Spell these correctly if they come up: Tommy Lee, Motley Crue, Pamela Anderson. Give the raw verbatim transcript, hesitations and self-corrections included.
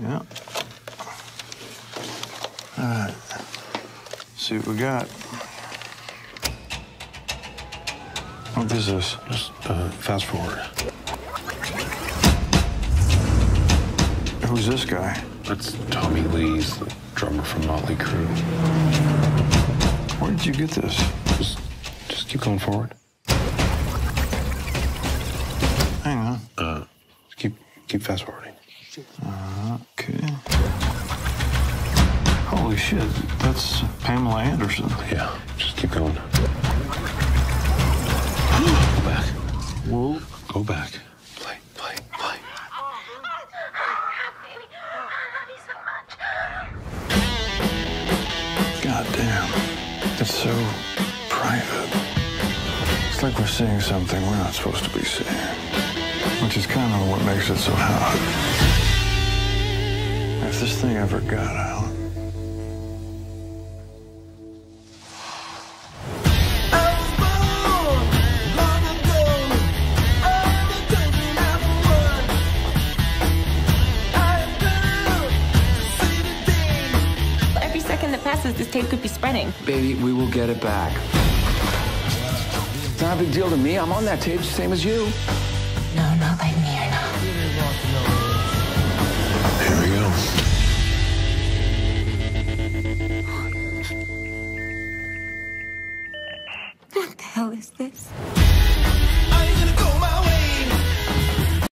Yeah. All right. See what we got. What is this? Just uh, fast forward. Who's this guy? That's Tommy Lee, he's the drummer from Motley Crue. Where did you get this? Just, just keep going forward. Hang on. Uh, just keep, keep fast forwarding. Uh, okay. Holy shit, that's Pamela Anderson. Yeah, just keep going. Go back. Whoa. Go back. Play, play, play. God damn. It's so private. It's like we're seeing something we're not supposed to be seeing, which is kind of what makes it so hot. If this thing ever got out, this tape could be spreading. Baby, we will get it back. It's not a big deal to me. I'm on that tape, same as you. No, not like me or not. Here we go.